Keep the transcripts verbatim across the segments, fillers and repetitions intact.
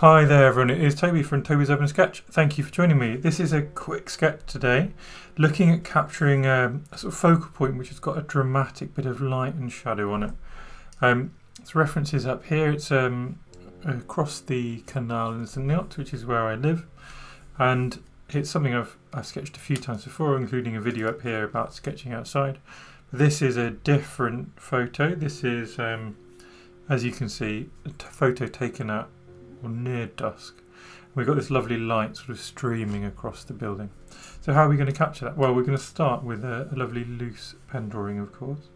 Hi there everyone, it is Toby from Toby's Urban Sketch. Thank you for joining me. This is a quick sketch today looking at capturing a, a sort of focal point which has got a dramatic bit of light and shadow on it. Um, its reference is up here. It's um, across the canal in St Niot, which is where I live, and it's something I've, I've sketched a few times before, including a video up here about sketching outside. This is a different photo. This is, um, as you can see, a photo taken at or near dusk. We've got this lovely light sort of streaming across the building. So how are we going to capture that? Well, we're going to start with a, a lovely loose pen drawing, of course.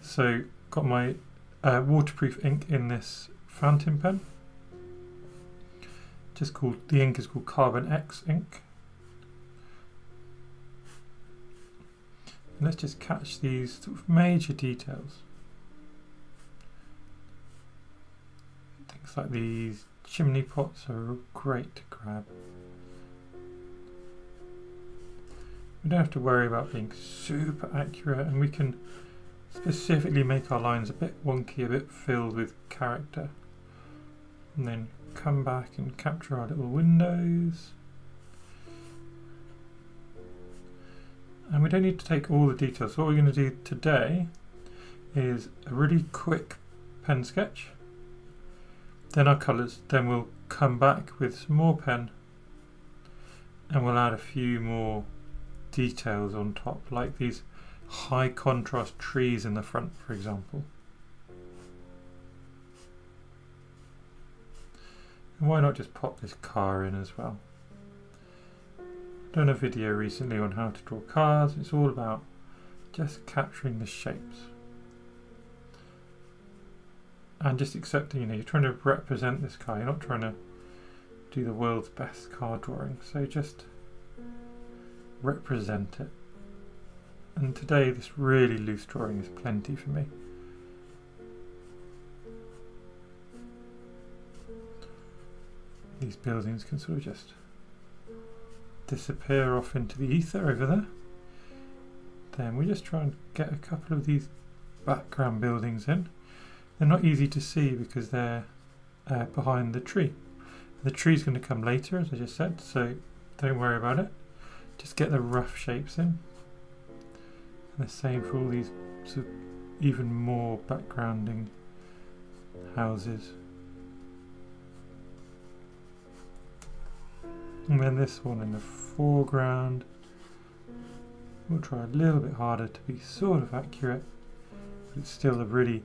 So got my uh, waterproof ink in this fountain pen. Just called the ink is called Carbon X ink. And let's just catch these sort of major details. Things like these chimney pots are great to grab. We don't have to worry about being super accurate, and we can specifically make our lines a bit wonky, a bit filled with character. And then come back and capture our little windows. And we don't need to take all the details. So what we're going to do today is a really quick pen sketch, then our colours, then we'll come back with some more pen and we'll add a few more details on top, like these high contrast trees in the front, for example. And why not just pop this car in as well? I've done a video recently on how to draw cars. It's all about just capturing the shapes. And just accepting, you know, you're trying to represent this car, you're not trying to do the world's best car drawing, so just represent it. And today this really loose drawing is plenty for me. These buildings can sort of just disappear off into the ether over there. Then we just try and get a couple of these background buildings in. They're not easy to see because they're uh, behind the tree. The tree's going to come later, as I just said, so don't worry about it. Just get the rough shapes in. And the same for all these sort of even more backgrounding houses. And then this one in the foreground. We'll try a little bit harder to be sort of accurate, but it's still a really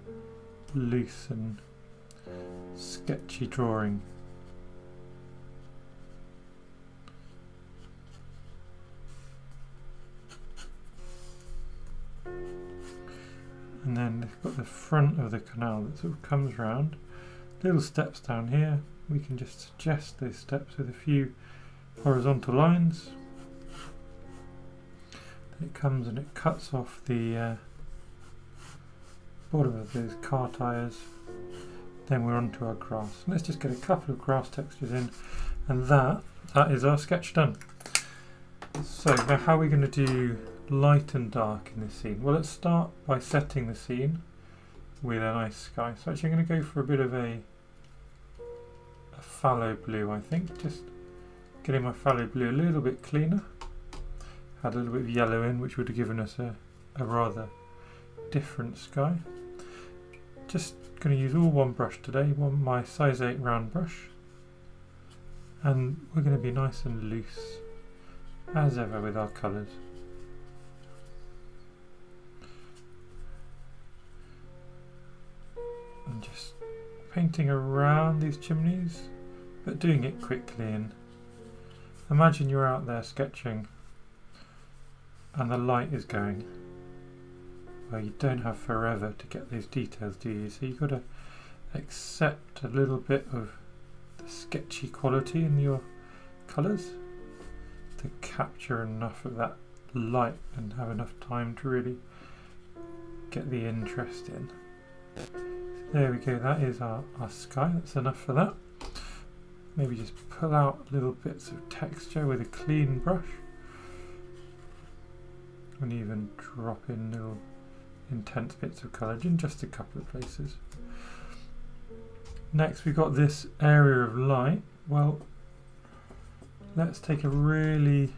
loose and sketchy drawing. And then they've got the front of the canal that sort of comes round. Little steps down here. We can just suggest those steps with a few horizontal lines. Then it comes and it cuts off the uh, bottom of those car tyres. Then we're onto our grass. Let's just get a couple of grass textures in, and that that is our sketch done. So now how are we going to do light and dark in this scene? Well, let's start by setting the scene with a nice sky. So actually I'm going to go for a bit of a, a phthalo blue, I think. Just getting my phthalo blue a little bit cleaner. Had a little bit of yellow in, which would have given us a, a rather different sky. Just going to use all one brush today, one my size eight round brush, and we're going to be nice and loose as ever with our colours. And just painting around these chimneys, but doing it quickly. And imagine you're out there sketching and the light is going. Well, you don't have forever to get those details, do you? So you've got to accept a little bit of the sketchy quality in your colours to capture enough of that light and have enough time to really get the interest in. So there we go, that is our, our sky, that's enough for that. Maybe just pull out little bits of texture with a clean brush and even drop in little intense bits of colour in just a couple of places. Next we've got this area of light well, let's take a really,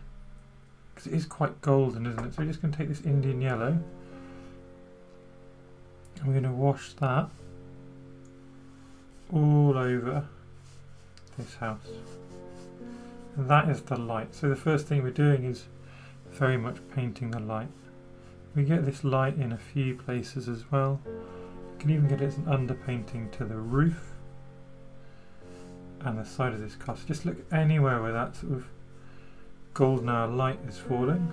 because it is quite golden, isn't it? So we're just going to take this Indian yellow and we're going to wash that all over this house. And that is the light. So the first thing we're doing is very much painting the light. We get this light in a few places as well. You can even get it as an underpainting to the roof and the side of this car. So just look anywhere where that sort of golden hour light is falling,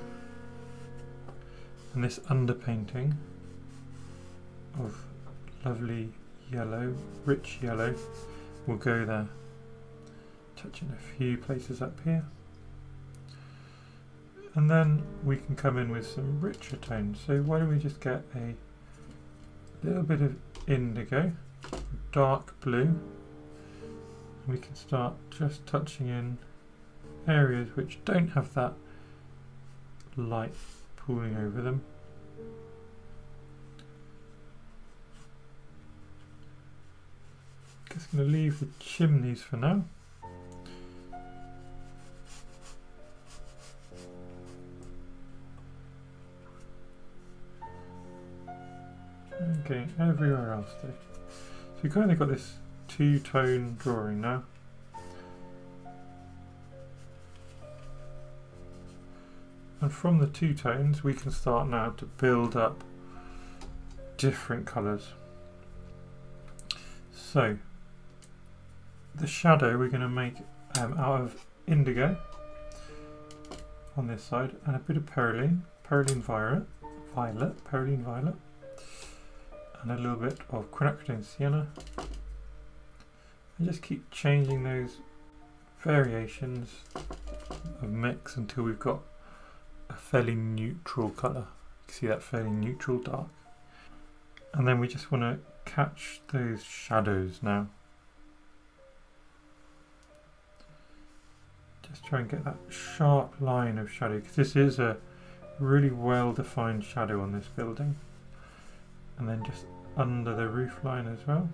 and this underpainting of lovely yellow, rich yellow, will go there. Touching a few places up here, and then we can come in with some richer tones. So why don't we just get a little bit of indigo, dark blue. We can start just touching in areas which don't have that light pooling over them. Just going to leave the chimneys for now. Okay, everywhere else though. So we've kind of got this two-tone drawing now. And from the two tones we can start now to build up different colours. So the shadow we're going to make um, out of indigo on this side and a bit of perylene, perylene violet, violet, perylene violet, and a little bit of quinacridone sienna. And just keep changing those variations of mix until we've got a fairly neutral colour. You can see that fairly neutral dark. And then we just want to catch those shadows now. Just try and get that sharp line of shadow, because this is a really well-defined shadow on this building. And then just under the roof line as well.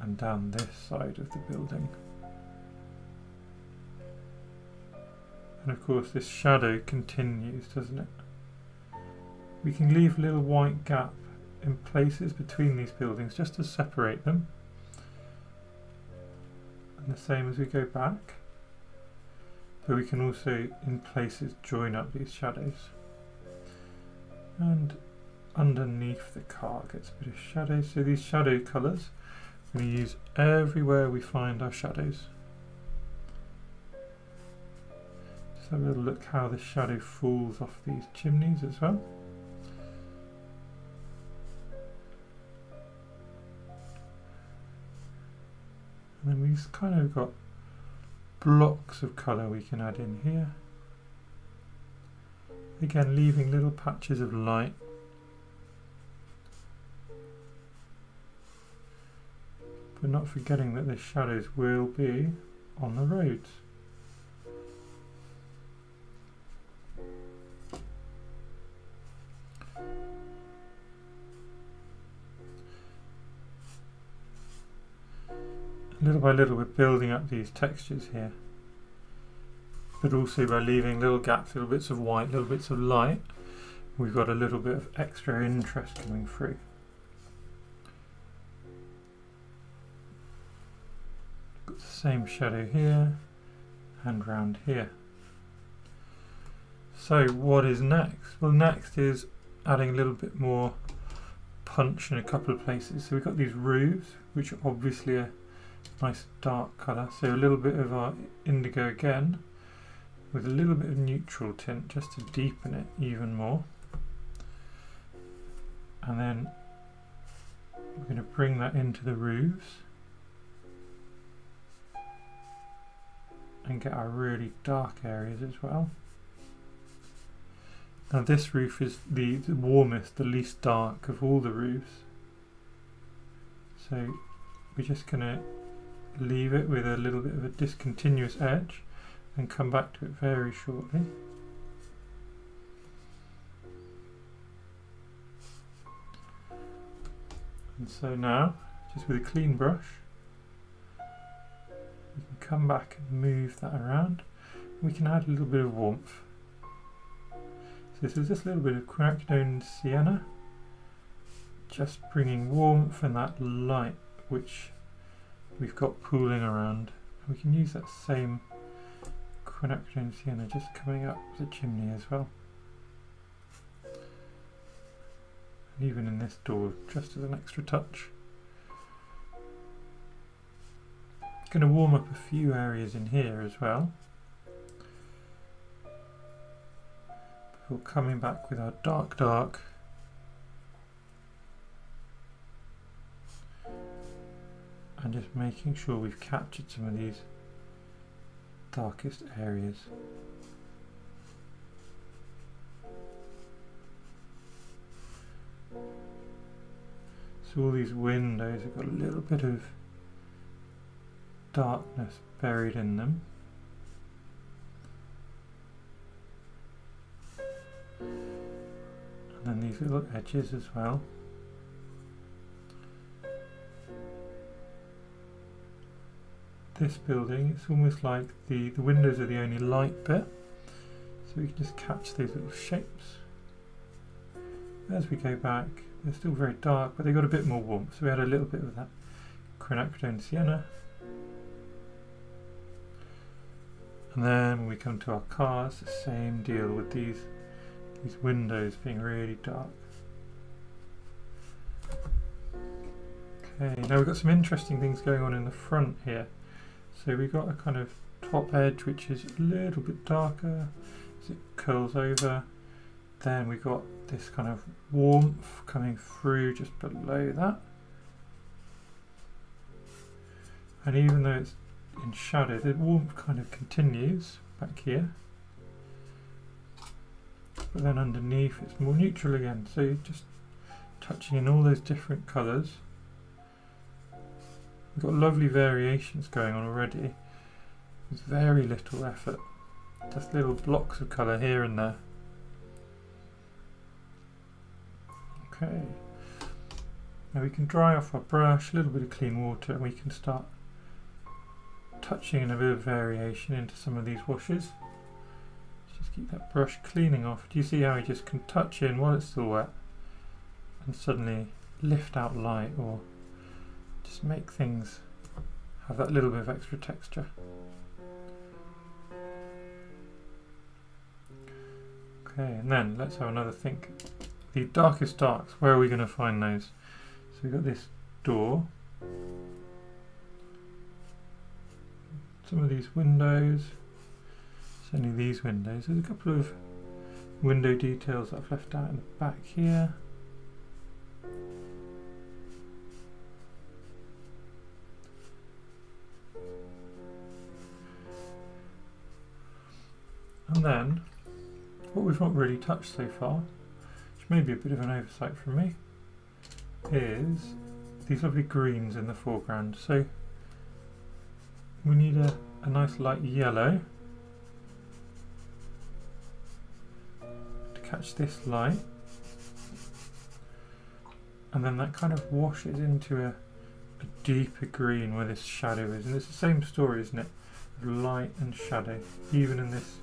And down this side of the building. And of course this shadow continues, doesn't it? We can leave a little white gap in places between these buildings just to separate them. And the same as we go back. But we can also in places join up these shadows. And underneath the car gets a bit of shadow. So these shadow colours we're going to use everywhere we find our shadows. Just have a little look how the shadow falls off these chimneys as well. And then we've kind of got blocks of colour we can add in here. Again, leaving little patches of light. But not forgetting that the shadows will be on the roads. Little by little we're building up these textures here. But also by leaving little gaps, little bits of white, little bits of light, we've got a little bit of extra interest coming through. Got the same shadow here and round here. So what is next? Well, next is adding a little bit more punch in a couple of places. So we've got these roofs, which are obviously a nice dark colour. So a little bit of our indigo again, with a little bit of neutral tint just to deepen it even more. And then we're going to bring that into the roofs and get our really dark areas as well. Now this roof is the, the warmest, the least dark of all the roofs. So we're just going to leave it with a little bit of a discontinuous edge and come back to it very shortly. And so now, just with a clean brush. You can come back and move that around. We can add a little bit of warmth. So this is just a little bit of quinacridone sienna, just bringing warmth and that light which we've got pooling around. And we can use that same quinacridone sienna just coming up the chimney as well. And even in this door, just as an extra touch. It's going to warm up a few areas in here as well, before coming back with our dark dark. And just making sure we've captured some of these darkest areas. So all these windows have got a little bit of darkness buried in them. And then these little edges as well. This building, it's almost like the, the windows are the only light bit, so we can just catch these little shapes. As we go back, they're still very dark, but they got a bit more warmth, so we had a little bit of that quinacridone sienna. And then when we come to our cars, the same deal with these, these windows being really dark. Okay, now we've got some interesting things going on in the front here. So we've got a kind of top edge which is a little bit darker as it curls over. Then we've got this kind of warmth coming through just below that. And even though it's in shadow, the warmth kind of continues back here. But then underneath it's more neutral again. So you're just touching in all those different colours. We've got lovely variations going on already with very little effort, just little blocks of colour here and there. Okay, now we can dry off our brush, a little bit of clean water, and we can start touching in a bit of variation into some of these washes. Let's just keep that brush cleaning off. Do you see how we just can touch in while it's still wet and suddenly lift out light or just make things have that little bit of extra texture. Okay, and then let's have another think. The darkest darks, where are we going to find those? So we've got this door, some of these windows, certainly these windows. There's a couple of window details that I've left out in the back here. And then, what we've not really touched so far, which may be a bit of an oversight from me, is these lovely greens in the foreground. So we need a, a nice light yellow to catch this light, and then that kind of washes into a, a deeper green where this shadow is. And it's the same story, isn't it? Light and shadow, even in this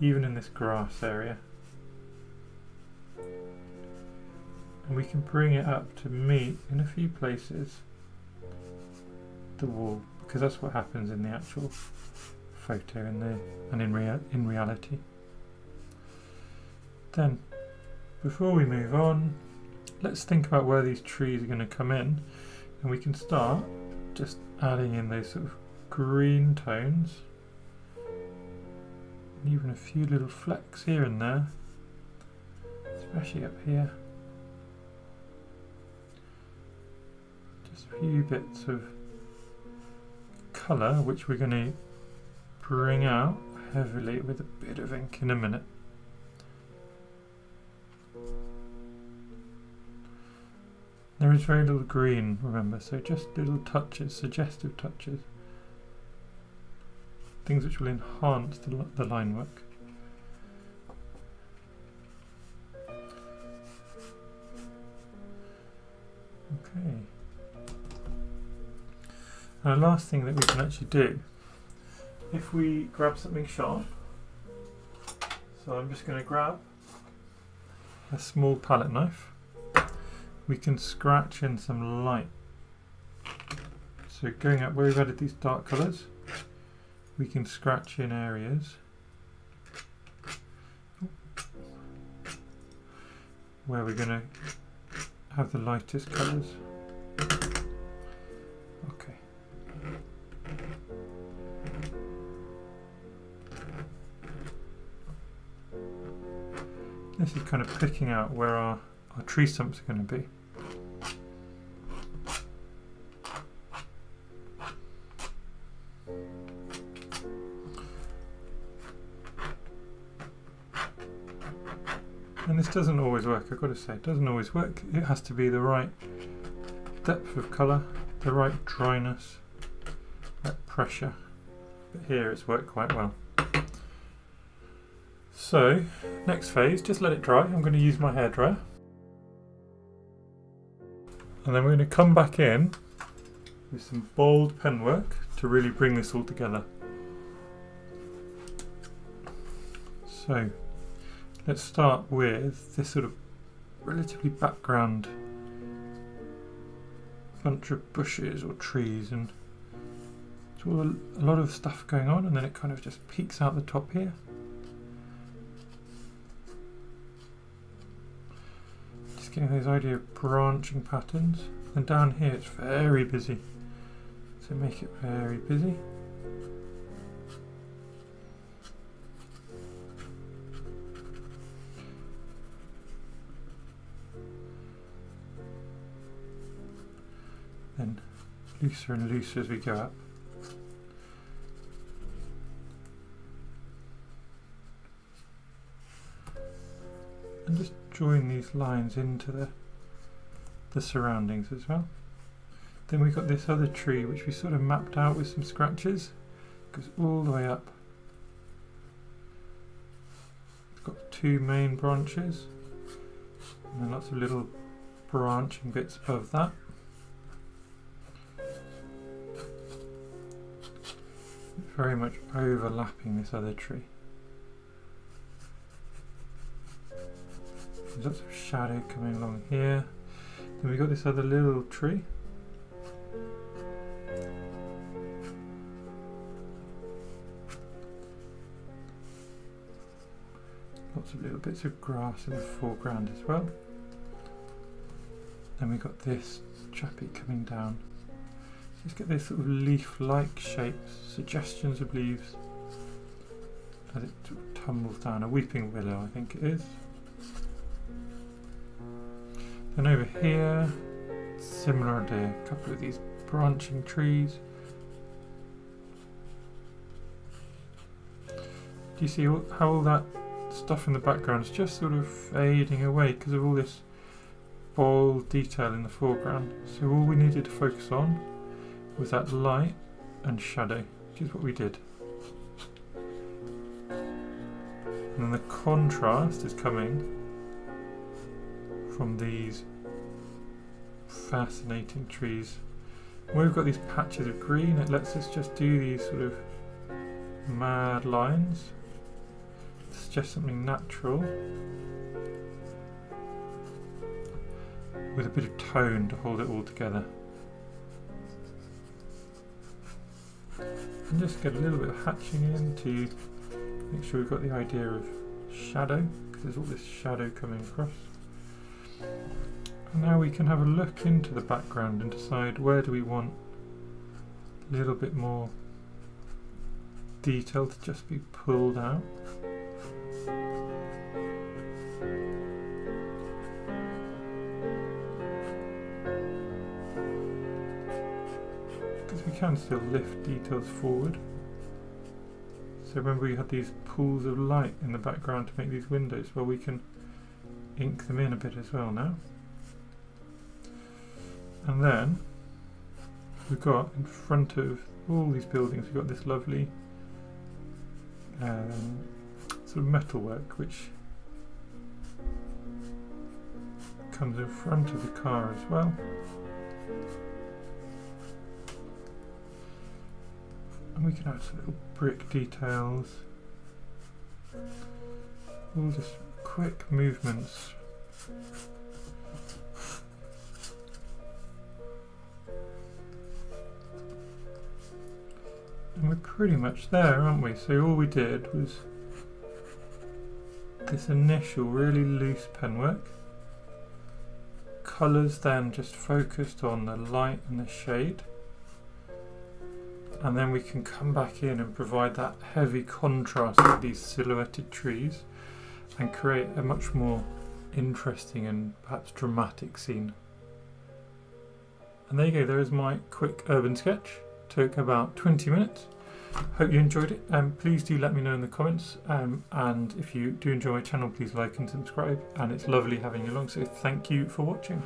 even in this grass area. And we can bring it up to meet in a few places the wall, because that's what happens in the actual photo in the, and in, rea in reality. Then before we move on, let's think about where these trees are going to come in, and we can start just adding in those sort of green tones. Even a few little flecks here and there, especially up here. Just a few bits of colour which we're going to bring out heavily with a bit of ink in a minute. There is very little green, remember, so just little touches, suggestive touches. Things which will enhance the, the line work. Okay, And the last thing that we can actually do, if we grab something sharp, so I'm just going to grab a small palette knife, we can scratch in some light. So going up where we've added these dark colours, we can scratch in areas where we're going to have the lightest colours. Okay. This is kind of picking out where our, our tree stumps are going to be. And this doesn't always work, I've got to say, it doesn't always work. It has to be the right depth of colour, the right dryness, that pressure. But here it's worked quite well. So, next phase, just let it dry. I'm going to use my hairdryer. And then we're going to come back in with some bold pen work to really bring this all together. So, let's start with this sort of relatively background bunch of bushes or trees, and it's all a lot of stuff going on, and then it kind of just peaks out the top here. Just getting those idea of branching patterns, and down here it's very busy, so make it very busy. Then looser and looser as we go up. And just join these lines into the, the surroundings as well. Then we've got this other tree which we sort of mapped out with some scratches. It goes all the way up. It's got two main branches and then lots of little branching bits above that. Very much overlapping this other tree. There's lots of shadow coming along here. Then we've got this other little tree. Lots of little bits of grass in the foreground as well. Then we've got this chappy coming down. Let's get these sort of leaf-like shapes, suggestions of leaves as it tumbles down, a weeping willow I think it is. Then over here, similar idea, a couple of these branching trees. Do you see all, how all that stuff in the background is just sort of fading away because of all this bold detail in the foreground? So all we needed to focus on with that light and shadow, which is what we did. And then the contrast is coming from these fascinating trees. Where we've got these patches of green, it lets us just do these sort of mad lines. It's just something natural with a bit of tone to hold it all together. And just get a little bit of hatching in to make sure we've got the idea of shadow, because there's all this shadow coming across. And now we can have a look into the background and decide where do we want a little bit more detail to just be pulled out. We can still lift details forward. So remember we had these pools of light in the background to make these windows. Well, we can ink them in a bit as well now. And then we've got in front of all these buildings, we've got this lovely um, sort of metalwork which comes in front of the car as well. we can add some little brick details. All just quick movements. And we're pretty much there, aren't we? So all we did was this initial really loose pen work. Colours then just focused on the light and the shade, and then we can come back in and provide that heavy contrast with these silhouetted trees and create a much more interesting and perhaps dramatic scene. And there you go, there is my quick urban sketch. Took about twenty minutes. Hope you enjoyed it, and um, please do let me know in the comments, um, and if you do enjoy my channel, please like and subscribe, and it's lovely having you along, so thank you for watching.